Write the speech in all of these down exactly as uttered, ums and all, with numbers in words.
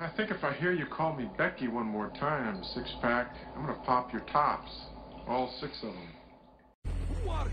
I think if I hear you call me Becky one more time, six pack, I'm gonna pop your tops. All six of them. Who are you?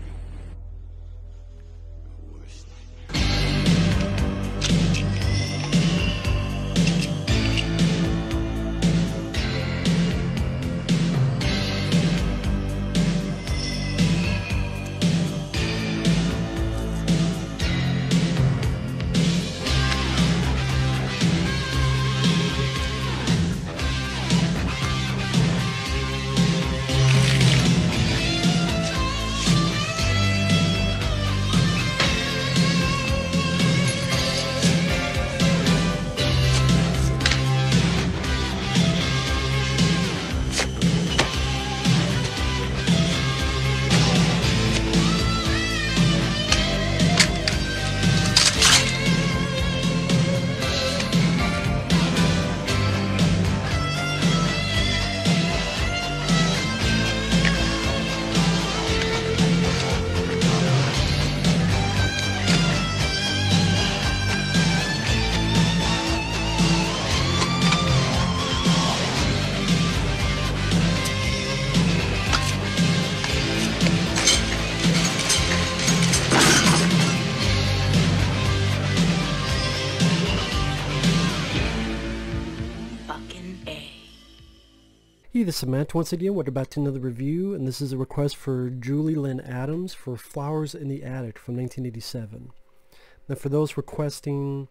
This is Matt once again. We're about to another review, and this is a request for Julie Lynn Adams for Flowers in the Attic from nineteen eighty-seven. Now, for those requesting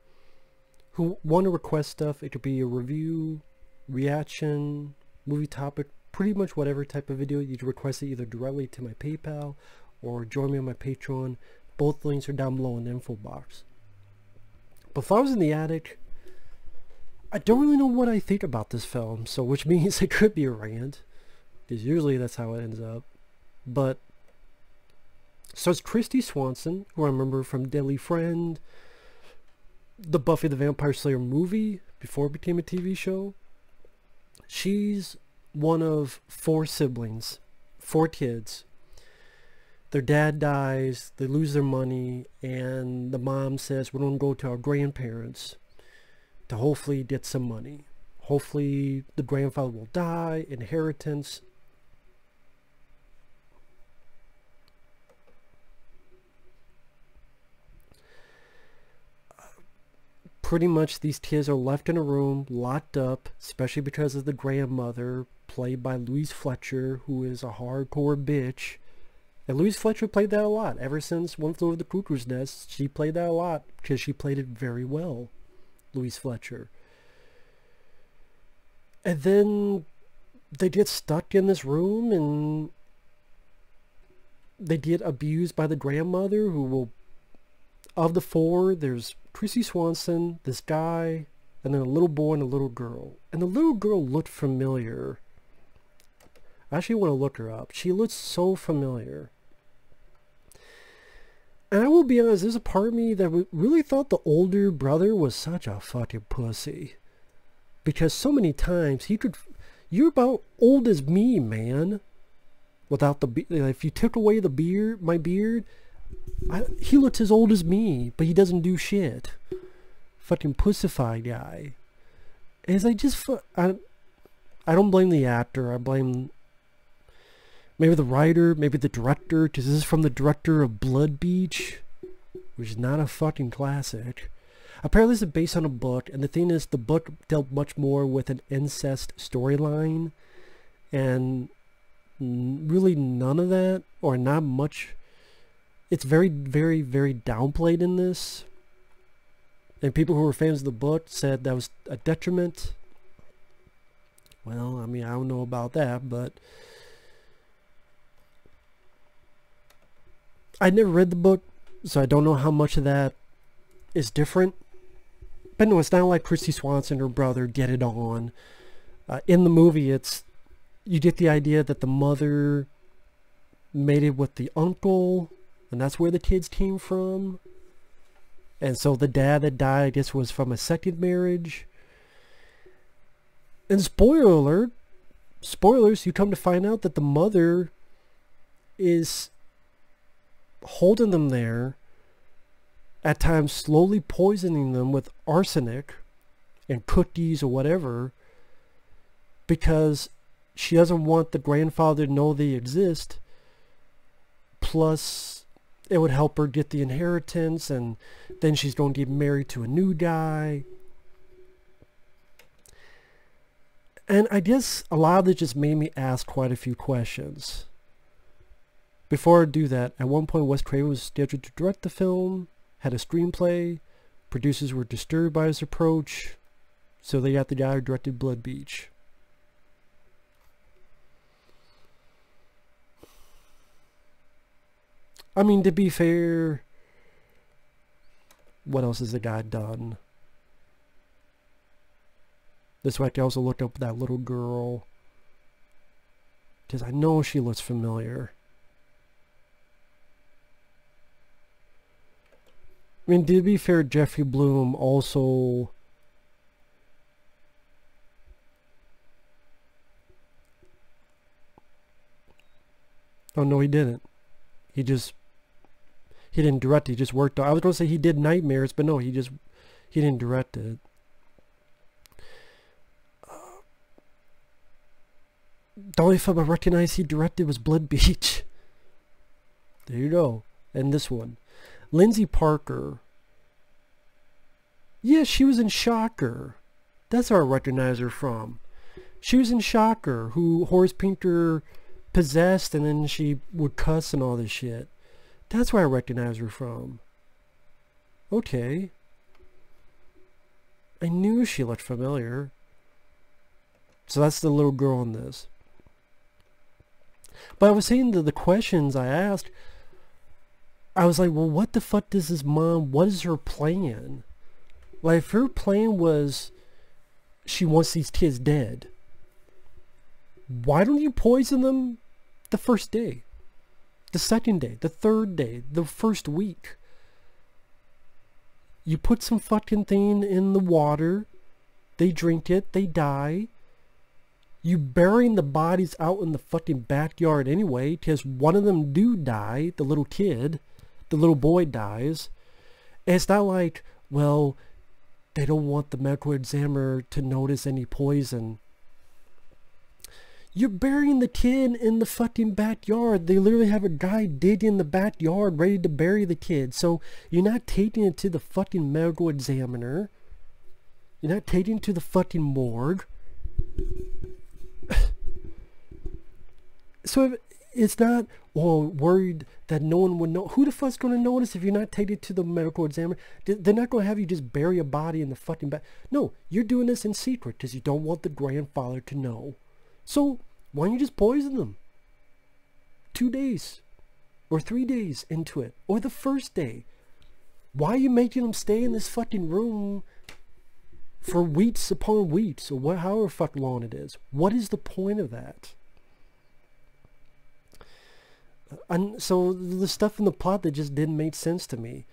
who want to request stuff, it could be a review, reaction, movie topic, pretty much whatever type of video. You can request it either directly to my PayPal or join me on my Patreon. Both links are down below in the info box. But Flowers in the Attic, I don't really know what I think about this film, so which means it could be a rant, because usually that's how it ends up. But so it's Kristy Swanson, who I remember from Deadly Friend, the Buffy the Vampire Slayer movie before it became a T V show. She's one of four siblings, four kids. Their dad dies, they lose their money, and the mom says, "We're gonna go to our grandparents to hopefully get some money. Hopefully the grandfather will die, inheritance." Uh, pretty much these kids are left in a room, locked up, especially because of the grandmother, played by Louise Fletcher, who is a hardcore bitch. And Louise Fletcher played that a lot. Ever since One Flew Over the Cuckoo's Nest, she played that a lot, because she played it very well. Louise Fletcher. And then they get stuck in this room, and they get abused by the grandmother, who will, of the four, there's Kristy Swanson, this guy, and then a little boy and a little girl. And the little girl looked familiar. I actually want to look her up. She looked so familiar. And I will be honest, there's a part of me that really thought the older brother was such a fucking pussy. Because so many times he could... You're about old as me, man. Without the... If you took away the beard, my beard, I, he looks as old as me, but he doesn't do shit. Fucking pussified guy. And it's like, just... I, I don't blame the actor. I blame... Maybe the writer, maybe the director, because this is from the director of Blood Beach, which is not a fucking classic. Apparently this is based on a book, and the thing is, the book dealt much more with an incest storyline, and really none of that, or not much. It's very, very, very downplayed in this, and people who were fans of the book said that was a detriment. Well, I mean, I don't know about that, but... I never read the book, so I don't know how much of that is different. But no, it's not like Kristy Swanson and her brother get it on. Uh, in the movie, it's you get the idea that the mother made it with the uncle, and that's where the kids came from. And so the dad that died, I guess, was from a second marriage. And spoiler alert, spoilers, you come to find out that the mother is... holding them there, at times slowly poisoning them with arsenic, and cookies or whatever, because she doesn't want the grandfather to know they exist. Plus, it would help her get the inheritance, and then she's going to get married to a new guy. And I guess a lot of it just made me ask quite a few questions. Before I do that, at one point Wes Craven was scheduled to direct the film, had a screenplay. Producers were disturbed by his approach, so they got the guy who directed Blood Beach. I mean, to be fair, what else has the guy done? This way I can also look up that little girl, because I know she looks familiar. I mean, to be fair, Jeffrey Bloom also oh no he didn't he just he didn't direct it, he just worked on, I was going to say he did Nightmares, but no, he just he didn't direct it. The only film I recognized he directed was Blood Beach. There you go. And this one. Lindsay Parker. Yeah, she was in Shocker. That's where I recognize her from. She was in Shocker, who Horace Pinker possessed, and then she would cuss and all this shit. That's where I recognize her from. Okay. I knew she looked familiar. So that's the little girl in this. But I was saying that the questions I asked, I was like, well, what the fuck does his mom, what is her plan? Like, if her plan was she wants these kids dead, why don't you poison them the first day, the second day, the third day, the first week? You put some fucking thing in the water, they drink it, they die. You burying the bodies out in the fucking backyard anyway, because one of them do die, the little kid, the little boy dies. And it's not like, well, they don't want the medical examiner to notice any poison. You're burying the kid in the fucking backyard. They literally have a guy dig in the backyard ready to bury the kid. So you're not taking it to the fucking medical examiner. You're not taking it to the fucking morgue. So it's not, well, worried that no one would know. Who the fuck's going to notice if you're not taking it to the medical examiner? They're not going to have you just bury a body in the fucking back. No, you're doing this in secret because you don't want the grandfather to know. So why don't you just poison them? Two days or three days into it, or the first day. Why are you making them stay in this fucking room for weeks upon weeks, or what, however fuck long it is? What is the point of that? And so the stuff in the plot that just didn't make sense to me.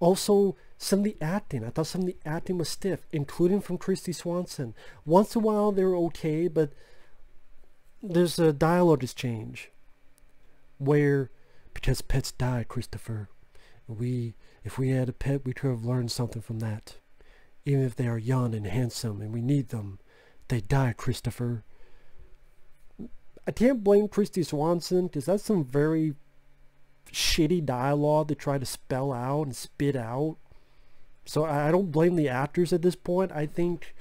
Also, some of the acting, I thought some of the acting was stiff, including from Kristy Swanson. Once in a while they were okay, but there's a dialogue exchange where, because pets die, Christopher, we if we had a pet, we could have learned something from that. Even if they are young and handsome and we need them, they die, Christopher. I can't blame Kristy Swanson, because that's some very shitty dialogue to try to spell out and spit out. So I don't blame the actors at this point. I think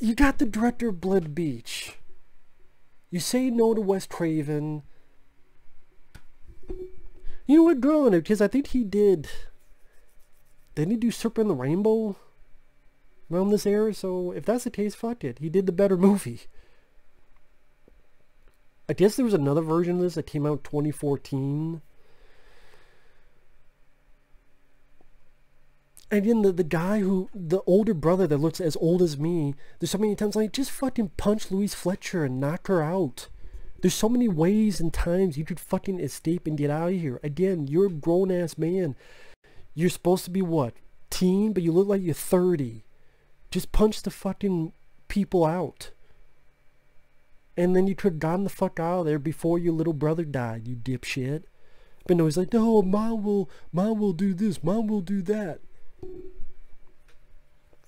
you got the director of Blood Beach. You say no to Wes Craven. You know what, girl, because I think he did. Didn't he do Serpent and the Rainbow around this era? So if that's the case, fuck it. He did the better movie. I guess there was another version of this that came out in twenty fourteen. And again, the, the guy who, the older brother that looks as old as me, there's so many times like, just fucking punch Louise Fletcher and knock her out. There's so many ways and times you could fucking escape and get out of here. Again, you're a grown ass man. You're supposed to be what? Teen, but you look like you're thirty. Just punch the fucking people out. And then you could have gotten the fuck out of there before your little brother died, you dipshit. But no, he's like, no, mom will, mom will do this, mom will do that.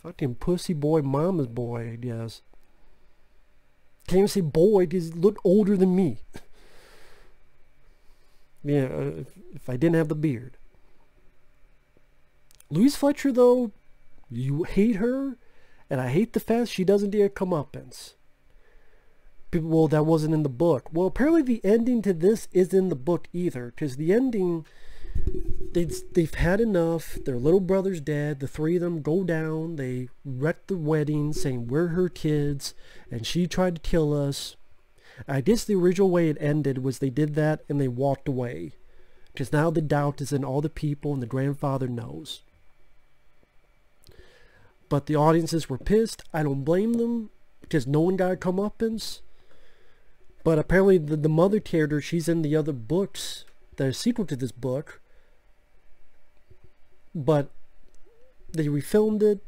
Fucking pussy boy, mama's boy, I guess. Can't even say boy, he's a lot older than me. Yeah, uh, if, if I didn't have the beard. Louise Fletcher, though, you hate her, and I hate the fact she doesn't get comeuppance. People, well, that wasn't in the book. Well, apparently the ending to this is in the book either, because the ending, they've, they've had enough. Their little brother's dead. The three of them go down. They wreck the wedding, saying we're her kids, and she tried to kill us. I guess the original way it ended was they did that and they walked away, because now the doubt is in all the people and the grandfather knows. But the audiences were pissed. I don't blame them, because no one got a comeuppance. But apparently the, the mother character, she's in the other books that are sequel to this book. But they refilmed it.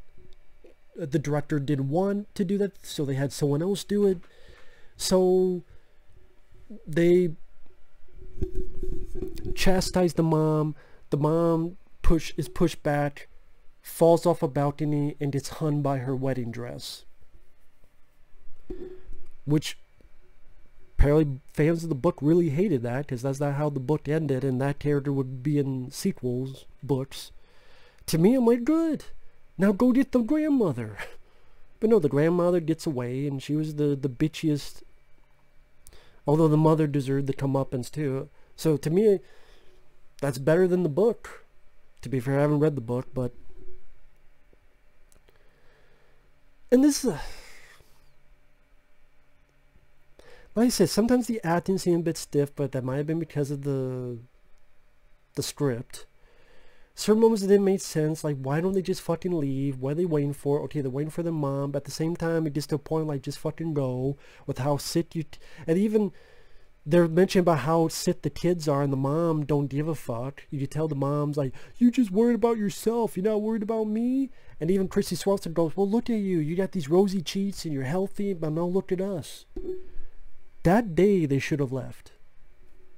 The director didn't want to do that, so they had someone else do it. So they chastise the mom. The mom push is pushed back, falls off a balcony, and gets hung by her wedding dress. Which apparently fans of the book really hated that, because that's not how the book ended, and that character would be in sequels, books. To me, I'm like, good. Now go get the grandmother. But no, the grandmother gets away, and she was the, the bitchiest. Although the mother deserved the comeuppance too. So to me, that's better than the book. To be fair, I haven't read the book, but... And this is... Uh... Like I said, sometimes the acting seemed a bit stiff, but that might have been because of the... the script. Certain moments that didn't make sense, like why don't they just fucking leave? What are they waiting for? Okay, they're waiting for their mom, but at the same time it gets to a point like just fucking go with how sick you t and even they're mentioning about how sick the kids are and the mom don't give a fuck. You could tell the mom's like, you just worried about yourself, you're not worried about me. And even Kristy Swanson goes, well look at you, you got these rosy cheeks and you're healthy, but now look at us. That day they should have left.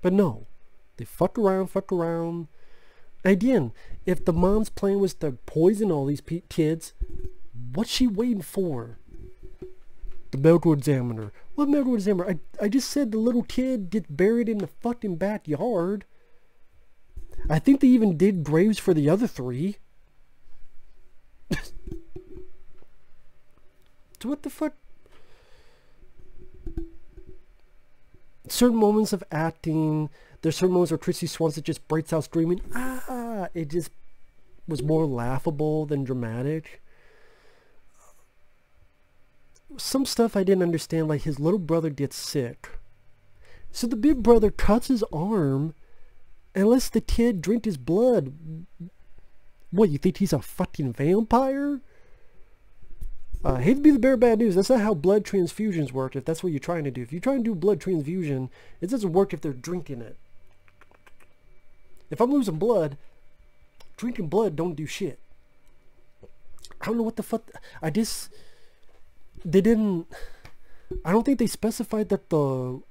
But no. They fuck around, fuck around. Again, if the mom's plan was to poison all these pe kids, what's she waiting for? The medical examiner. What medical examiner? I, I just said the little kid gets buried in the fucking backyard. I think they even did graves for the other three. So what the fuck? Certain moments of acting... There's certain moments where Kristy Swanson just breaks out screaming, ah, it just was more laughable than dramatic. Some stuff I didn't understand, like his little brother gets sick. So the big brother cuts his arm and lets the kid drink his blood. What, you think he's a fucking vampire? Uh, hate to be the bearer of bad news, that's not how blood transfusions work, if that's what you're trying to do. If you're trying to do blood transfusion, it doesn't work if they're drinking it. If I'm losing blood, drinking blood don't do shit. I don't know what the fuck. I just, they didn't, I don't think they specified that the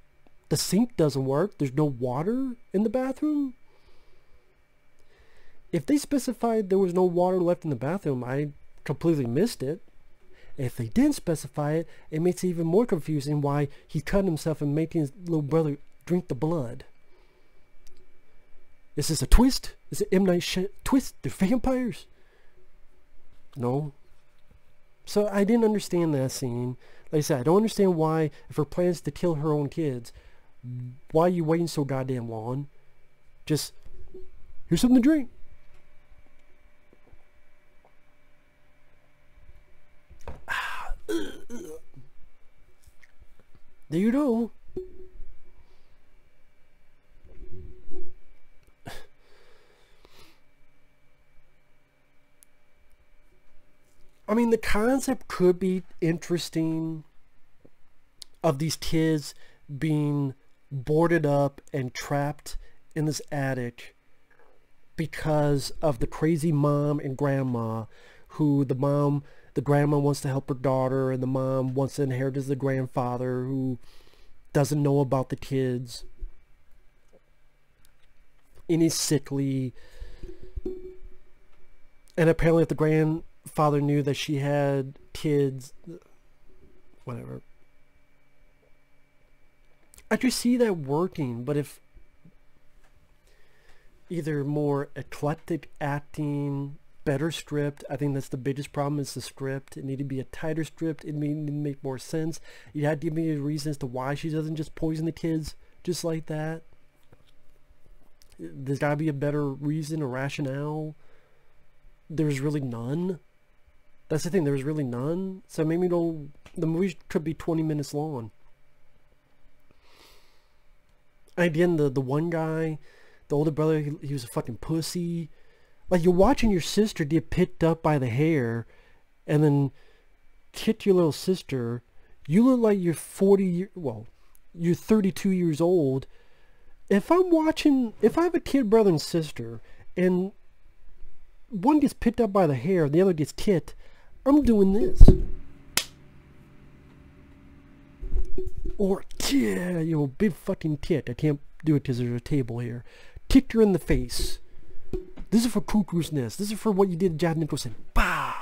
the sink doesn't work. There's no water in the bathroom. If they specified there was no water left in the bathroom, I completely missed it. If they didn't specify it, it makes it even more confusing why he cut himself and making his little brother drink the blood. Is this a twist? Is it M. Night Sh twist? They're vampires? No. So I didn't understand that scene. Like I said, I don't understand why, if her plan is to kill her own kids, why are you waiting so goddamn long? Just, here's something to drink. There you go. I mean, the concept could be interesting of these kids being boarded up and trapped in this attic because of the crazy mom and grandma, who the mom... The grandma wants to help her daughter, and the mom wants to inherit as the grandfather who doesn't know about the kids. And he's sickly. And apparently if the grand father knew that she had kids, whatever. I do see that working, but if either more eclectic acting, better script, I think that's the biggest problem is the script. It needed to be a tighter script. It needed to make more sense. You had to give me reasons to why she doesn't just poison the kids just like that. There's gotta be a better reason or rationale. There's really none. That's the thing, there's really none. So maybe don't, the movie could be twenty minutes long. Again, the, the one guy, the older brother, he, he was a fucking pussy. Like, you're watching your sister get picked up by the hair and then kick your little sister. You look like you're forty, well, you're thirty-two years old. If I'm watching, if I have a kid brother and sister and one gets picked up by the hair and the other gets kicked, I'm doing this. Or, yeah, you know, big fucking tit. I can't do it because there's a table here. Kicked her in the face. This is for Cuckoo's Nest. This is for what you did to Jack Nicholson. Bah!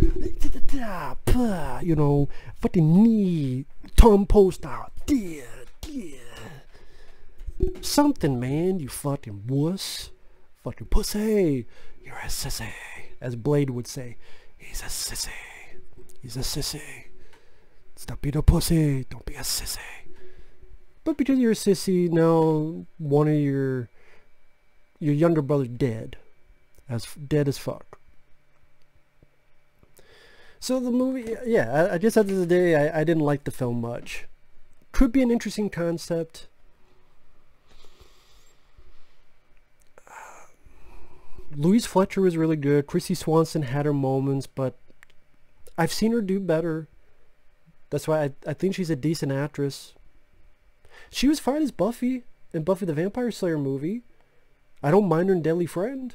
You know, fucking knee. Tom Post out. Yeah, yeah. Something, man. You fucking wuss. Fucking pussy. You're a sissy. As Blade would say. He's a sissy. He's a sissy. Stop being a pussy. Don't be a sissy. But because you're a sissy, now one of your... your younger brother's dead. As dead as fuck. So the movie, yeah, I, I guess at the end of the day, I, I didn't like the film much. Could be an interesting concept. Uh, Louise Fletcher was really good. Kristy Swanson had her moments, but I've seen her do better. That's why I, I think she's a decent actress. She was fine as Buffy in Buffy the Vampire Slayer movie. I don't mind her in Deadly Friend.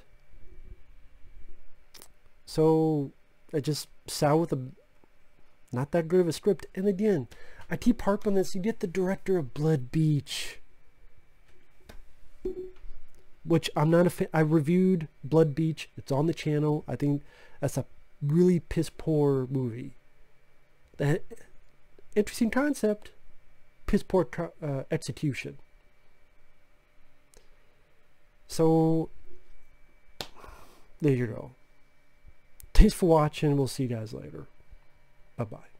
So I just sat with a not that good of a script. And again, I keep harping on this. You get the director of Blood Beach, which I'm not a fan. I reviewed Blood Beach. It's on the channel. I think that's a really piss poor movie. That interesting concept, piss poor uh, execution. So, there you go. Thanks for watching. We'll see you guys later. Bye-bye.